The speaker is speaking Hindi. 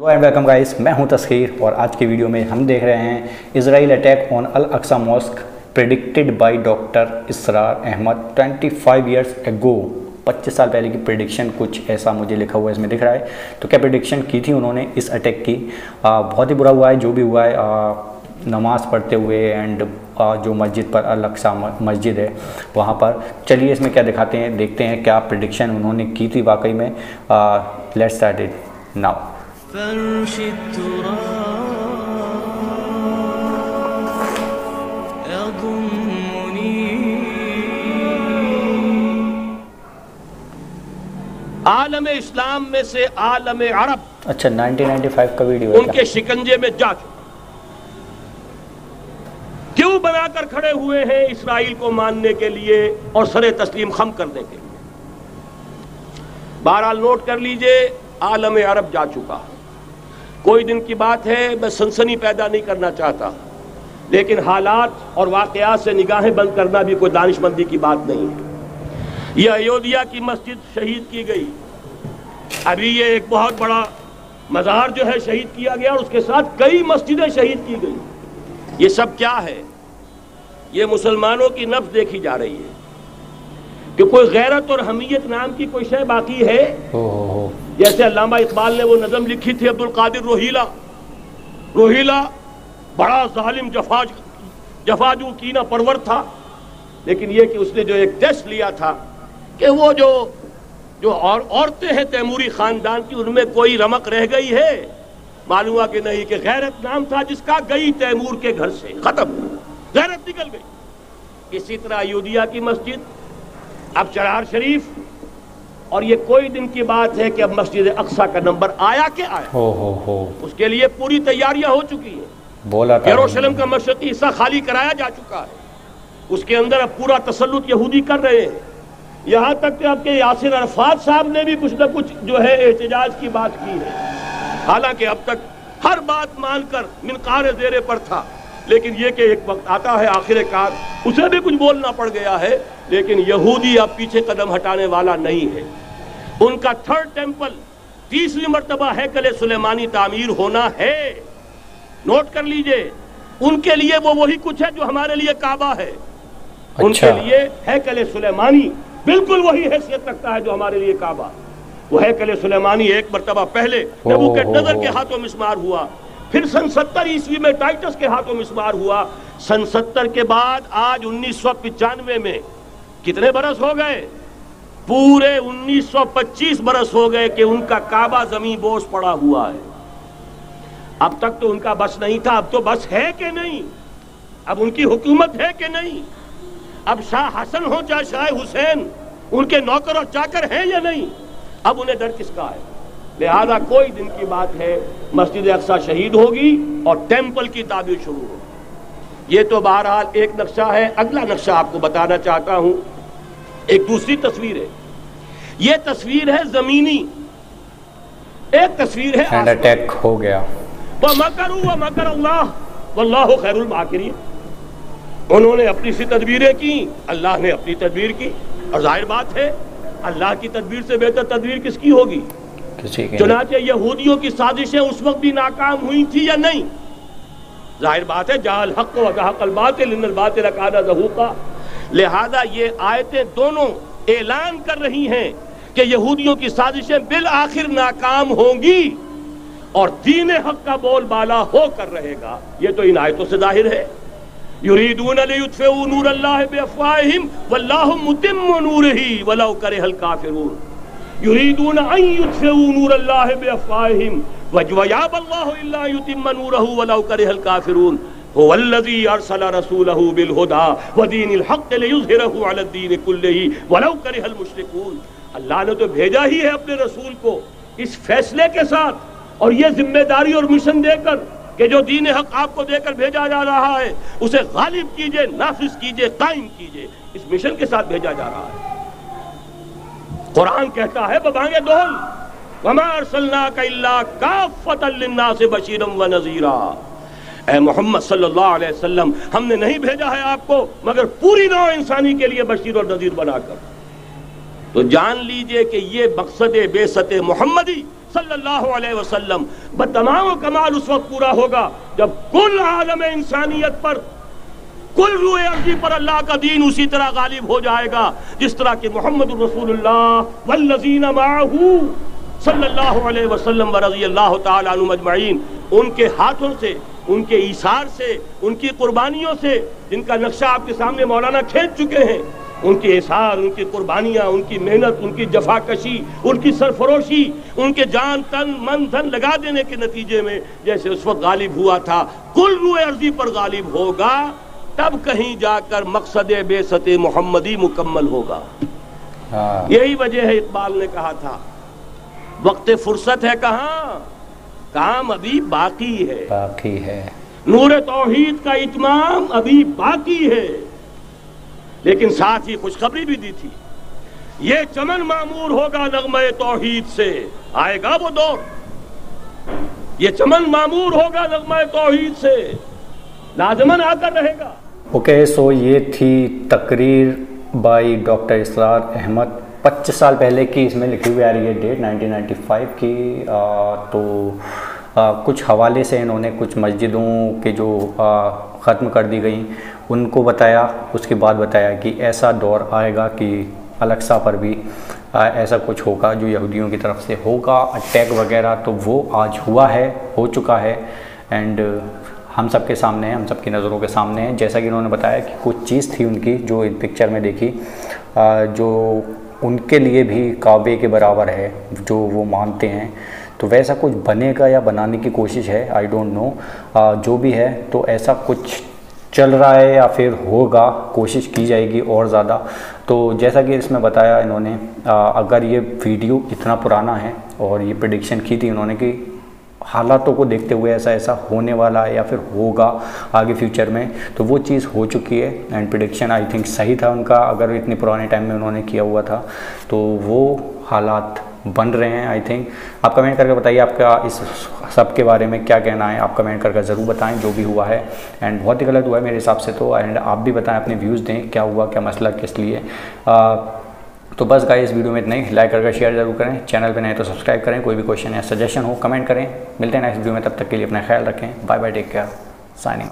हेलो एंड वेलकम गाइस, मैं हूं तस्खीर और आज की वीडियो में हम देख रहे हैं Israel attack on Al Aqsa mosque predicted by doctor Israr Ahmad 25 years ago. 25 साल पहले की प्रेडिक्शन कुछ ऐसा मुझे लिखा हुआ है इसमें दिख रहा है। तो क्या प्रेडिक्शन की थी उन्होंने इस अटैक की। बहुत ही बुरा हुआ है जो भी हुआ है। नमाज़ पढ़ते हुए एंड जो मस्जिद पर अल अक्सा मस्जिद है वहाँ पर। चलिए इसमें क्या दिखाते हैं, देखते हैं क्या प्रेडिक्शन उन्होंने की थी वाकई में। Let's start it now. फर्श التراب يضمني आलम इस्लाम में से आलम अरब। अच्छा 1995 का वीडियो है। उनके शिकंजे में जा क्यों बनाकर खड़े हुए हैं इसराइल को मानने के लिए और सरे तस्लीम खम करने के लिए। बहरहाल नोट कर लीजिए, आलम अरब जा चुका। कोई दिन की बात है, मैं सनसनी पैदा नहीं करना चाहता, लेकिन हालात और वाकयात से निगाहें बंद करना भी कोई दानिशमंदी की बात नहीं है। यह अयोध्या की मस्जिद शहीद की गई। अभी ये एक बहुत बड़ा मज़ार जो है शहीद किया गया और उसके साथ कई मस्जिदें शहीद की गई। ये सब क्या है? ये मुसलमानों की नफ्स देखी जा रही है कि कोई गैरत और हमीयत नाम की कोई शय बाकी है। जैसे अल्लामा इकबाल ने वो नज़म लिखी थी, अब्दुल कादिर रोहिला बड़ा जालिम जफाजू कीना परवर था, लेकिन ये कि उसने जो एक टेस्ट लिया था कि वो जो औरतें हैं तैमूरी ख़ानदान की, उनमें कोई रमक रह गई है। मालूम हुआ कि नहीं, कि गैरत नाम था जिसका, गई तैमूर के घर से, ख़त्म, गैरत निकल गई। इसी तरह अयोध्या की मस्जिद, अब चरार शरीफ, और ये कोई दिन की बात है कि अब मस्जिद अक्सा का नंबर आया के आया। हो। उसके लिए पूरी तैयारियां हो चुकी है। बोला यरूशलेम का मशरकी हिस्सा खाली कराया जा चुका है। उसके अंदर अब पूरा तसल्लुत यहूदी कर रहे हैं। यहाँ तक कि आपके यासिर अरफात साहब ने भी कुछ ना कुछ जो है एहतजाज की बात की है। हालांकि अब तक हर बात मानकर मिनकार देरे पर था, लेकिन ये कि एक वक्त आता है आखिरकार उसे भी कुछ बोलना पड़ गया है। लेकिन यहूदी अब पीछे कदम हटाने वाला नहीं है। उनका थर्ड टेम्पल 3वीं मरतबा हैकल सुलेमानी तामीर होना है। नोट कर लीजिए, उनके लिए वो वही कुछ है जो हमारे लिए काबा है। अच्छा। उनके लिए हैकल सुलेमानी बिल्कुल वही हैसियत रखता है जो हमारे लिए काबा। वो हैकल सुलेमानी एक मरतबा पहले नबूकदनेस्सर के हाथों मिस्मार हुआ, फिर सन 70 ईस्वी में टाइटस के हाथों मिस्मार हुआ। सन 70 के बाद आज 1995 में कितने बरस हो गए? पूरे 1925 बरस हो गए कि उनका काबा जमीन बोझ पड़ा हुआ है। अब तक तो उनका बस नहीं था, अब तो बस है कि नहीं, अब उनकी हुकूमत है कि नहीं। अब शाह हसन हो चाहे शाह हुसैन, उनके नौकर और चाकर हैं या नहीं, अब उन्हें डर किसका है। लिहाजा कोई दिन की बात है, मस्जिद अक्सा शहीद होगी और टेम्पल की ताबीर शुरू होगी। ये तो बहरहाल एक नक्शा है। अगला नक्शा आपको बताना चाहता हूँ, एक दूसरी तस्वीर है। ये तस्वीर है जमीनी, एक तस्वीर है अटैक हो गया। वमकर अल्लाह वल्लाहु खैरुल माकिरीन। उन्होंने अपनी सी तदबीरें की, अल्लाह ने अपनी तदबीर की, और जाहिर बात है अल्लाह की तदबीर से बेहतर तदबीर किसकी होगी। चुनाचे यहूदियों की साजिशें उस वक्त भी नाकाम हुई थी या नहीं? जाहिर बात है, जहाल हक व जहाल बातिल इन्नल बातिल काना ज़हूक़ा। लिहाजा ये आयतें दोनों ऐलान कर रही हैं कि यहूदियों की साजिशें बिल आखिर नाकाम होंगी और दीन हक का बोलबाला होकर रहेगा। ये तो इन आयतों से जाहिर है। युरीदून लियुत्फ़िउ नूरल्लाहि बिअफ़वाहिहिम वल्लाहु मुतिम्मु नूरिही वलौ करिहल काफ़िरून। अल्लाह ने तो भेजा ही है अपने रसूल को इस फैसले के साथ और ये जिम्मेदारी और मिशन देकर कि जो दीन हक आपको देकर भेजा जा रहा है उसे गालिब कीजिए, नाफिज कीजिए, कायम कीजिए। इस मिशन के साथ भेजा जा रहा है। कुरान कहता है बबांगे दोल वमा अरसलनाका इल्ला काफ़तल लिन्नास बशीरम व नज़ीरा। ए मोहम्मद सल्लल्लाहु अलैहि वसल्लम, हमने नहीं भेजा है आपको मगर पूरी नौ इंसानी के लिए बशीर और नज़ीर बनाकर। तो जान लीजिए कि ये मकसद बेसत मोहम्मदी सल्लल्लाहु अलैहि वसल्लम। बतमाम कमाल उस वक्त पूरा होगा जब कुल आलम इंसानियत पर, कुल रूए अर्जी पर अल्लाह का दीन उसी तरह गालिब हो जाएगा जिस तरह के मोहम्मद रसूलुल्लाह वल्लज़ीना माहू सल्लल्लाहु अलैहि वसल्लम व रज़ियल्लाहु तआला अन्हुम अजमईन, उनके हाथों से, उनके ईसार से, उनकी कुर्बानियों से, जिनका नक्शा आपके सामने मौलाना खींच चुके हैं, उनके एसार, उनकी कुर्बानियाँ, उनकी मेहनत, उनकी जफाकशी, उनकी सरफरोशी, उनके जान तन मन धन लगा देने के नतीजे में जैसे उस वक्त गालिब हुआ था, कुल रूए अर्जी पर गालिब होगा, तब कहीं जाकर मकसद बेसत मोहम्मदी मुकम्मल होगा। यही वजह है इकबाल ने कहा था वक्त फुर्सत है कहाँ, काम अभी बाकी है, बाकी है। नूर तौहीद का इत्माम अभी बाकी है। लेकिन साथ ही खुशखबरी भी दी थी, ये चमन मामूर होगा नगमे तौहीद से। आएगा वो दौर, ये चमन मामूर होगा नगमे तौहीद से, लाजमन आकर रहेगा। ओके, सो ये थी तकरीर बाय डॉक्टर इसरार अहमद। 25 साल पहले की इसमें लिखी हुई आ रही है डेट 1995 की। कुछ हवाले से इन्होंने कुछ मस्जिदों के जो ख़त्म कर दी गई उनको बताया, उसके बाद बताया कि ऐसा दौर आएगा कि अलक्सा पर भी ऐसा कुछ होगा जो यहूदियों की तरफ से होगा, अटैक वगैरह। तो वो आज हुआ है, हो चुका है, एंड हम सब के सामने है, हम सब की नज़रों के सामने है। जैसा कि इन्होंने बताया कि कुछ चीज़ थी उनकी जो इन पिक्चर में देखी, जो उनके लिए भी काबे के बराबर है, जो वो मानते हैं। तो वैसा कुछ बनेगा या बनाने की कोशिश है, आई डोंट नो। जो भी है, तो ऐसा कुछ चल रहा है या फिर होगा, कोशिश की जाएगी और ज़्यादा। तो जैसा कि इसमें बताया इन्होंने, अगर ये वीडियो इतना पुराना है और ये प्रेडिक्शन की थी इन्होंने कि हालातों को देखते हुए ऐसा ऐसा होने वाला है या फिर होगा आगे फ्यूचर में, तो वो चीज़ हो चुकी है। एंड प्रेडिक्शन आई थिंक सही था उनका, अगर इतने पुराने टाइम में उन्होंने किया हुआ था तो वो हालात बन रहे हैं आई थिंक। आप कमेंट करके बताइए आपका इस सब के बारे में क्या कहना है, आप कमेंट करके ज़रूर बताएं जो भी हुआ है। एंड बहुत ही गलत हुआ है मेरे हिसाब से तो, एंड आप भी बताएं, अपने व्यूज़ दें क्या हुआ, क्या मसला, किस लिए। तो बस गाइस, इस वीडियो में इतना ही। लाइक करके शेयर जरूर करें, चैनल पर नए तो सब्सक्राइब करें, कोई भी क्वेश्चन या सजेशन हो कमेंट करें। मिलते हैं नेक्स्ट वीडियो में, तब तक के लिए अपना ख्याल रखें। Bye bye, take care, signing.